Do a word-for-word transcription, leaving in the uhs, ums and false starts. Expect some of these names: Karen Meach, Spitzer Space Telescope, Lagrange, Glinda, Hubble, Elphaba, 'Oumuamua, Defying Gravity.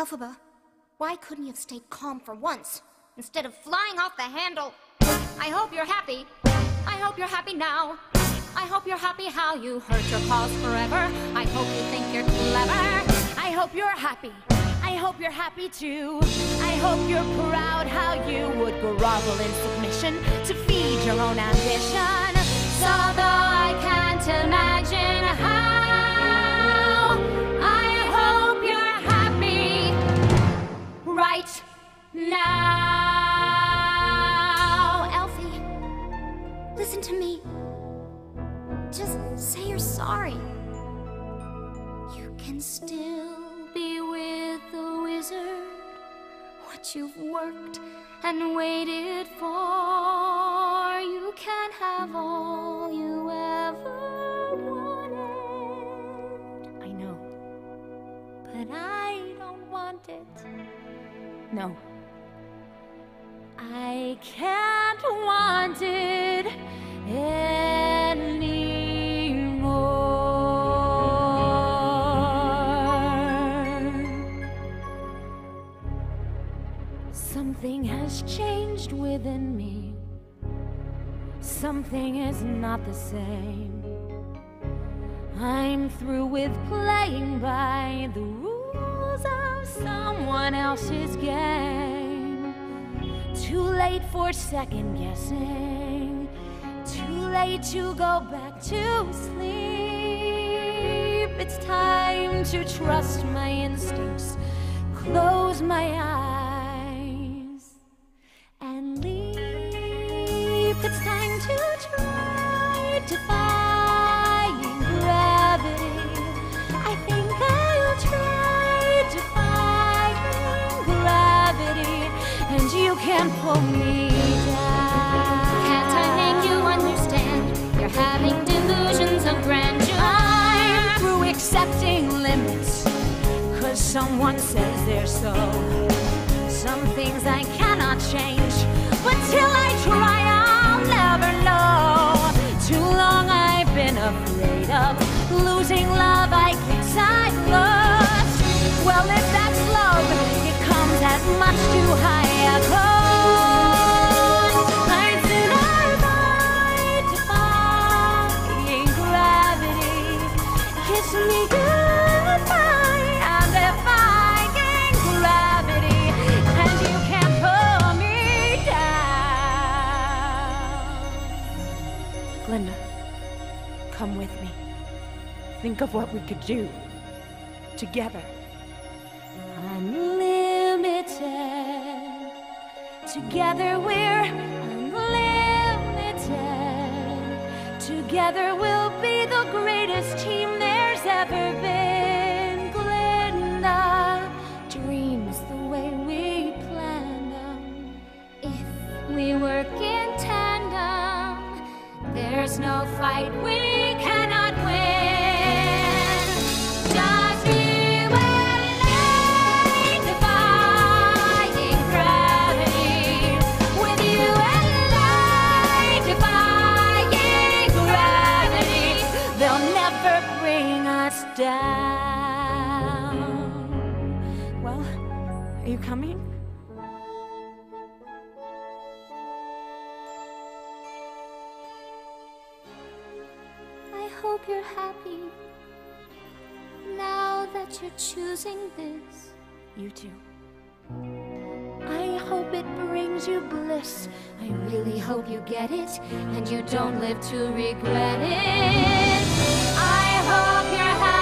Elphaba, why couldn't you have stayed calm for once, instead of flying off the handle? I hope you're happy. I hope you're happy now. I hope you're happy how you hurt your paws forever. I hope you think you're clever. I hope you're happy. I hope you're happy too. I hope you're proud how you would grovel in submission to feed your own ambition. So although I can't imagine how, I hope you're happy right now. Elphie, listen to me. Just say you're sorry. You can still be with the wizard. What you've worked and waited for, you can have all you ever wanted. I know, but I don't want it. No, I can't want it anymore. Something has changed within me. Something is not the same. I'm through with playing by the rules of someone else's game. Too late for second guessing. Too late to go back to sleep. It's time to trust my instincts. Close my eyes. It's time to try defying gravity. I think I'll try defying gravity, and you can pull me down. Can't I make you understand? You're having delusions of grandeur. I'm through accepting limits, cause someone says they're so. Some things I cannot change, but till I try out, never know. Too long I've been afraid of losing love I guess I lost. Well, if that's love, it comes at much too high a cost. I'd sooner fight defying gravity. Kiss me goodbye, I'm defying gravity, and you can't pull me down. Glinda, come with me. Think of what we could do together. Unlimited. Together we're unlimited. Together we'll be the greatest team there's ever been. Glinda, dreams the way we planned them. If we work in tandem, there's no fight we cannot win. Down. Well, are you coming? I hope you're happy now that you're choosing this. You too. I hope it brings you bliss. I really hope you get it and you don't live to regret it. I hope you're happy.